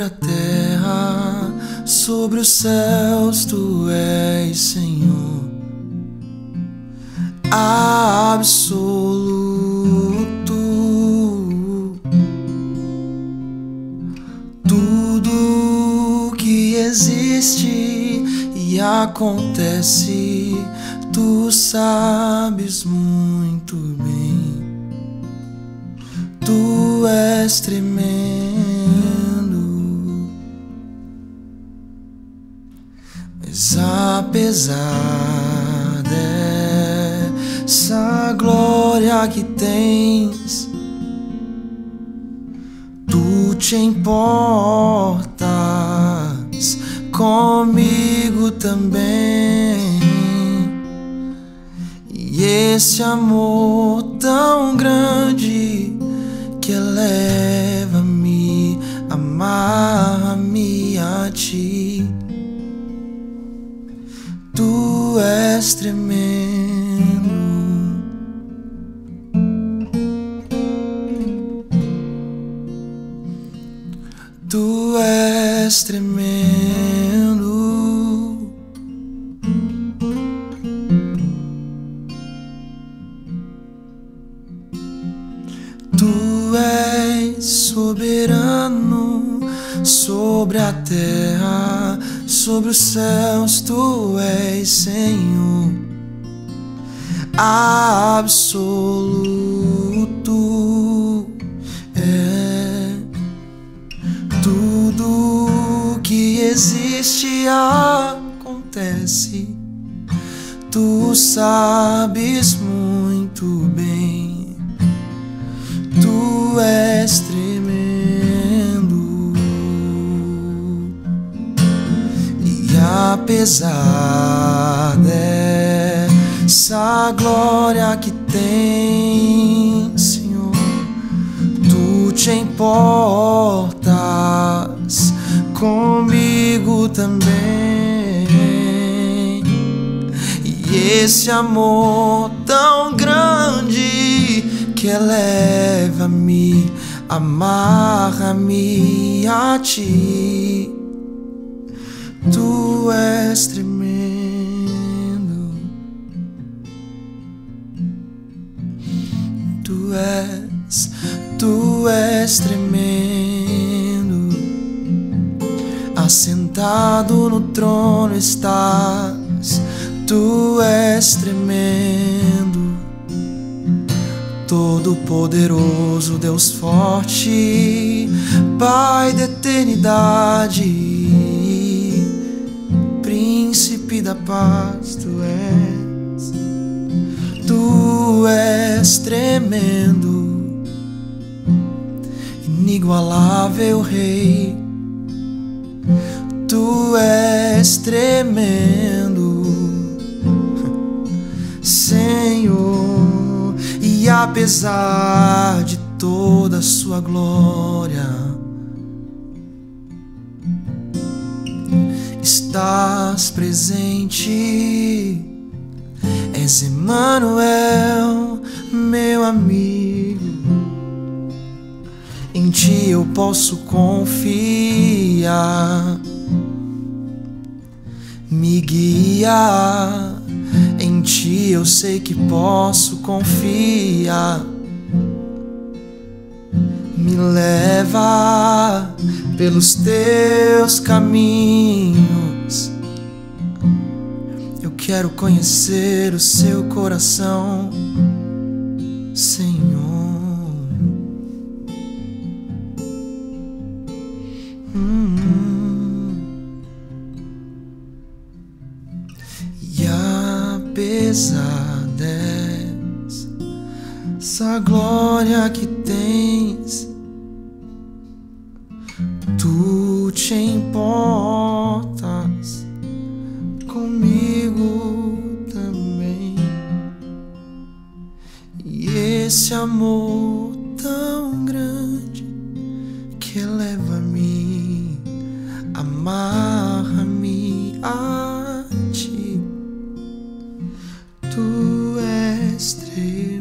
sobre a terra, sobre os céus, tu és, Senhor, absoluto. Tudo que existe e acontece, tu sabes muito bem. Tu és tremendo. Mas apesar dessa glória que tens, tu te importas comigo também. E esse amor tão grande que eleva-me, amarra-me a ti. Tu és tremendo. Tu és tremendo. Tu és soberano sobre a terra, sobre os céus, tu és, Senhor, absoluto. Tudo que existe acontece, tu sabes muito bem. Tu és tremendo. E apesar dessa glória que tens, Senhor, tu te importas comigo também. E esse amor tão grande que eleva-me, amarra-me a ti. Tu és tremendo. Tu és tremendo. Assentado no trono estás, tu és tremendo. Todo-Poderoso, Deus forte, Pai da eternidade, Príncipe da paz, tu és tremendo, inigualável Rei, tu és tremendo, Senhor. E apesar de toda a sua glória, estás presente, és Emmanuel, meu amigo. Em ti eu posso confiar, me guiar. Em ti eu sei que posso confiar. Me leva pelos teus caminhos, eu quero conhecer o seu coração, Senhor. Apesar dessa glória que tens, tu te importas comigo também. E esse amor tão grande que eleva-me, amarra-me a ti. Tu és tremendo.